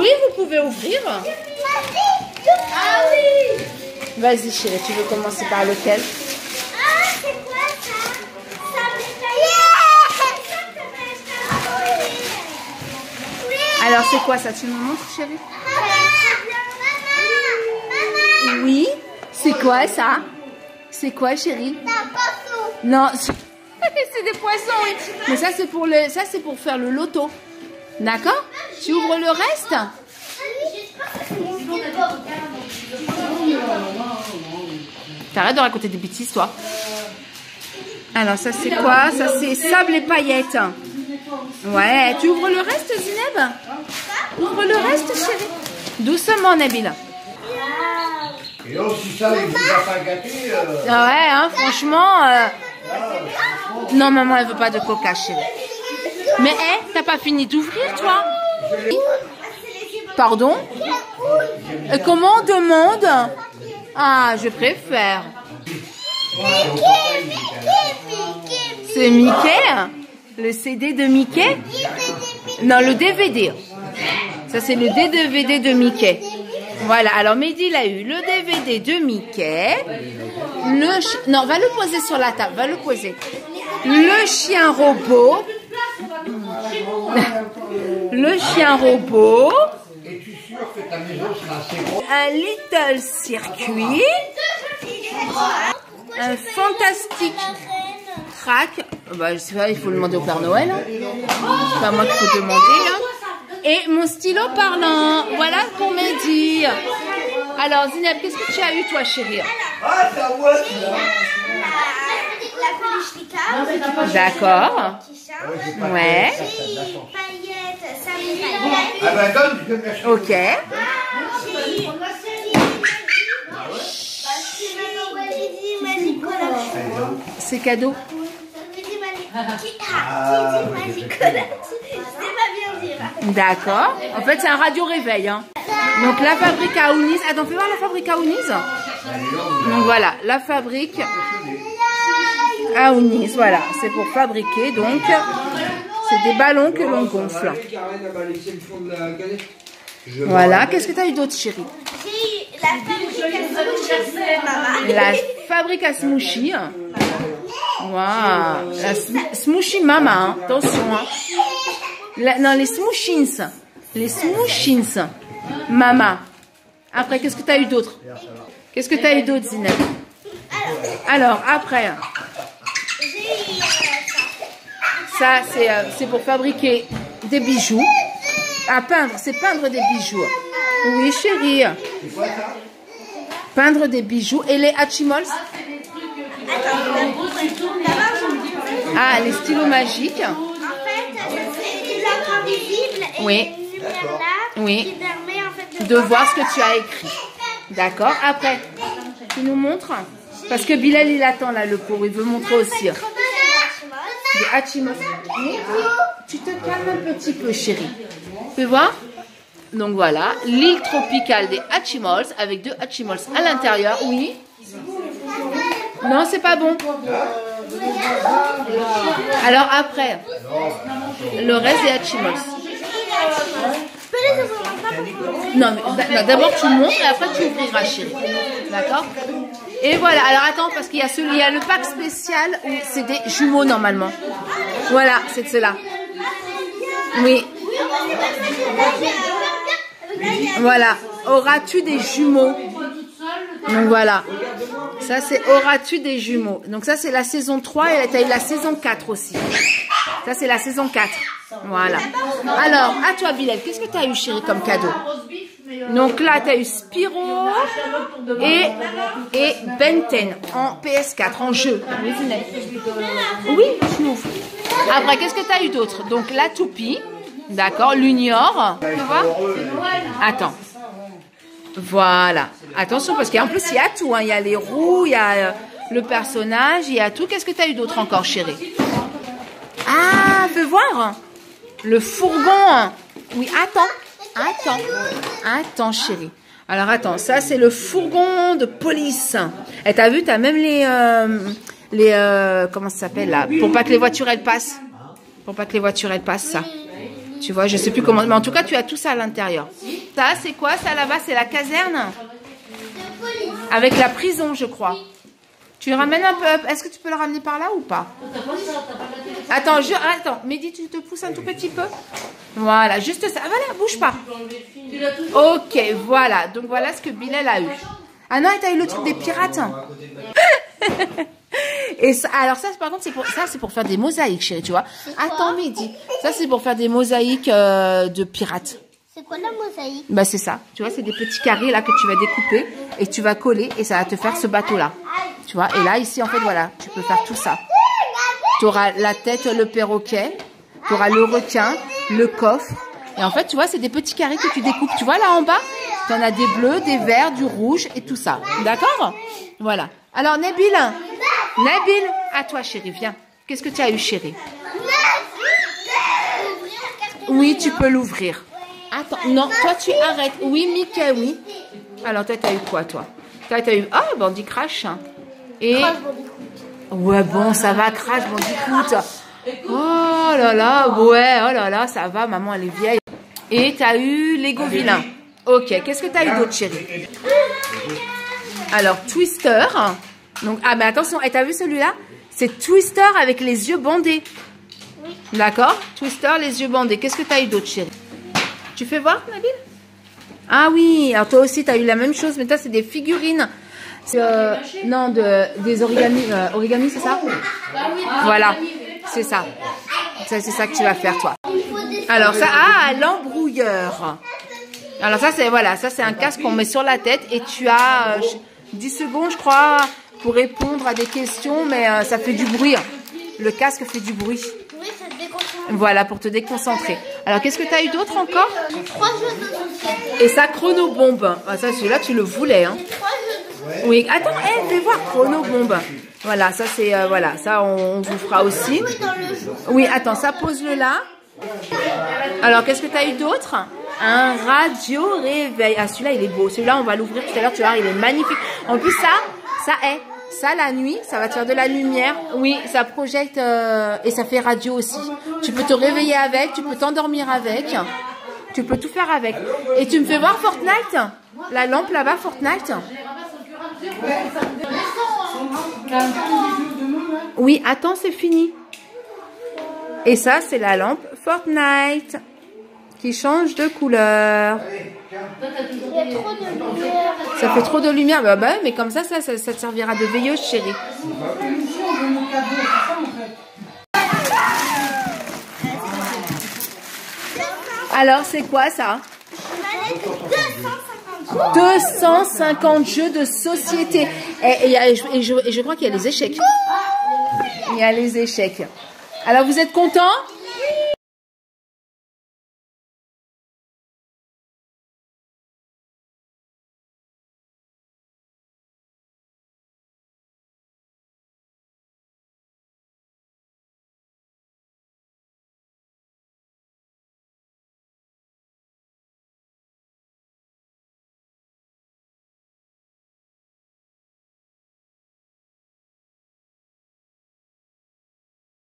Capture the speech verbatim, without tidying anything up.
Oui, vous pouvez ouvrir. Ah oui. Vas-y chérie, tu veux commencer par lequel? Ah, c'est quoi ça? Ça m'étonne. Alors c'est quoi ça? Tu me montres chérie? Maman, maman. Oui. C'est quoi ça? C'est quoi chérie? C'est un poisson. Non, c'est des poissons, oui. Mais ça c'est pour le, ça c'est pour faire le loto. D'accord? Tu ouvres le reste? T'arrêtes de raconter des bêtises, toi. Alors ça c'est quoi? Ça c'est sable et paillettes. Ouais, tu ouvres le reste, Zineb? Ouvre le reste, chérie. Doucement, Nabil. Et aussi ça, il ne va pas gâter. Ouais, hein, franchement. Euh... Non, maman, elle veut pas de coca, chérie. Mais hé, t'as pas fini d'ouvrir, toi? Pardon? Et comment on demande? Ah, je préfère. C'est Mickey? Le C D de Mickey? Non, le D V D. Ça, c'est le D V D de Mickey. Voilà, alors Mehdi, il a eu le D V D de Mickey. Le non, va le poser sur la table, va le poser. Le chien robot. Le chien robot. Un Little Circuit. Un fantastique track. Bah, je sais pas, il faut le demander au Père Noël. C'est pas moi qu'il faut demander, là. Et mon stylo parlant. Voilà pour Mehdi. Alors, Zineb, qu'est-ce que tu as eu, toi, chérie? D'accord. Ouais. Ok. C'est cadeau. D'accord. En fait, c'est un radio réveil. Hein. Donc la fabrique à Oonies. Attends, fais voir la fabrique à Oonies. Donc voilà, la fabrique à Oonies. Voilà, c'est pour fabriquer donc. C'est des ballons que l'on gonfle. Voilà, qu'est-ce que tu as eu d'autre, chérie? J'ai eu la fabrique à Smoochie. Waouh, la Smoochie Mama, hein. Attention. Hein. La, non, les Smoochies. Les Smoochies Mama. Après, qu'est-ce que tu as eu d'autre? Qu'est-ce que tu as eu d'autre, Zineb? Alors, après. Ça, c'est pour fabriquer des bijoux. À peindre, c'est peindre des bijoux. Oui, chérie. Peindre des bijoux. Et les Hatchimals? Ah, les stylos magiques. Oui. Oui. De voir ce que tu as écrit. D'accord. Après, tu nous montres? Parce que Bilal, il attend là, le pauvre. Il veut montrer aussi. Des Hatchimals. Tu te calmes un petit peu, chérie. Tu vois? Donc voilà, l'île tropicale des Hatchimals avec deux Hatchimals à l'intérieur. Oui. Non, c'est pas bon. Alors après, le reste des Hatchimals. Non, mais d'abord tu montes et après tu ouvriras, chérie. D'accord? Et voilà, alors attends, parce qu'il y a celui, il y a le pack spécial où c'est des jumeaux normalement. Voilà, c'est cela. Oui. Voilà. Auras-tu des jumeaux? Donc voilà. Ça c'est auras-tu des jumeaux? Donc ça c'est la saison trois et t'as eu la saison quatre aussi. Ça c'est la saison quatre. Voilà. Alors, à toi Bilal, qu'est-ce que t'as eu chérie comme cadeau? Donc là t'as eu Spyro et, et Benten en P S quatre, en jeu. Oui, je l'ouvre. Après, qu'est-ce que t'as eu d'autre? Donc la toupie. D'accord, l'unior. Tu vois? Attends. Voilà. Attention, parce qu'en plus, il y a tout. Hein. Il y a les roues, il y a euh, le personnage, il y a tout. Qu'est-ce que tu as eu d'autre encore, chérie? Ah, fais voir. Le fourgon. Oui, attends. Attends. Attends, chérie. Alors, attends. Ça, c'est le fourgon de police. Et t'as vu, t'as même les... Euh, les euh, comment ça s'appelle, là? Pour pas que les voitures, elles passent. Pour pas que les voitures, elles passent, ça. Tu vois, je sais plus comment. Mais en tout cas, tu as tout ça à l'intérieur. Ça, c'est quoi? Ça là-bas, c'est la caserne. Avec la prison, je crois. Tu ramènes un peu. Est-ce que tu peux le ramener par là ou pas? Attends, je... Attends, Mehdi, tu te pousses un tout petit peu. Voilà, juste ça. Ah, voilà, bouge pas. Ok, voilà. Donc voilà ce que Bilal a eu. Ah non, t'as eu le truc des pirates. Et ça, alors ça, par contre, c'est pour ça, c'est pour faire des mosaïques, chérie, tu vois. Attends, Mehdi. Ça, c'est pour faire des mosaïques euh, de pirates. C'est quoi la mosaïque? Bah c'est ça. Tu vois, c'est des petits carrés là que tu vas découper et tu vas coller et ça va te faire ce bateau là. Tu vois. Et là, ici, en fait, voilà, tu peux faire tout ça. Tu auras la tête, le perroquet. Tu auras le requin, le coffre. Et en fait, tu vois, c'est des petits carrés que tu découpes. Tu vois là en bas, tu en as des bleus, des verts, du rouge et tout ça. D'accord? Voilà. Alors Nabil, Nabil, à toi chérie, viens. Qu'est-ce que tu as eu chérie? Oui, tu peux l'ouvrir. Attends, non, toi tu arrêtes. Oui, Mickey, oui. Alors toi, t'as eu quoi toi? Toi, t'as eu... Ah, oh, Bandit Crash. Et... Ouais, bon, ça va, Crash, Bandit Coute. Oh là là, ouais, oh là là, ça va, maman, elle est vieille. Et t'as eu Lego Vilain. Ok, qu'est-ce que t'as eu d'autre, chérie? Alors, Twister. Donc, ah, mais attention, et t'as vu celui-là? C'est Twister avec les yeux bandés. D'accord? Twister, les yeux bandés. Qu'est-ce que t'as eu d'autre, chérie? Tu fais voir, Nabil? Ah oui, alors toi aussi, t'as eu la même chose, mais toi, c'est des figurines. Euh, non, de, des origami, euh, origami, c'est ça? Voilà. C'est ça. C'est ça que tu vas faire, toi. Alors ça, ah, l'embrouilleur. Alors ça, c'est voilà, ça c'est un casque qu'on met sur la tête et tu as euh, dix secondes, je crois, pour répondre à des questions, mais euh, ça fait du bruit. Le casque fait du bruit. Voilà, pour te déconcentrer. Alors, qu'est-ce que tu as eu d'autre encore? Et ça, chronobombe. Ah, ça, celui-là, tu le voulais, hein. Oui, attends, hey, fais voir, chronobombe. Voilà, ça c'est euh, voilà, ça on, on vous fera aussi. Oui, attends, ça pose-le là. Alors, qu'est-ce que tu as eu d'autre? Un radio réveil. Ah, celui-là, il est beau. Celui-là, on va l'ouvrir tout à l'heure, tu vois, il est magnifique. En plus ça, ça est ça la nuit, ça va te faire de la lumière. Oui, ça projette euh, et ça fait radio aussi. Tu peux te réveiller avec, tu peux t'endormir avec. Tu peux tout faire avec. Et tu me fais voir Fortnite? La lampe là-bas, Fortnite. Oui, attends, c'est fini. Et ça, c'est la lampe Fortnite qui change de couleur. Ça fait trop de lumière. Bah, bah, mais comme ça, ça, ça, ça te servira de veilleuse, chérie. Alors, c'est quoi ça? deux cent cinquante jeux de société. Et, et, et, je, et, je, et je crois qu'il y a les échecs. Il y a les échecs. Alors, vous êtes contents?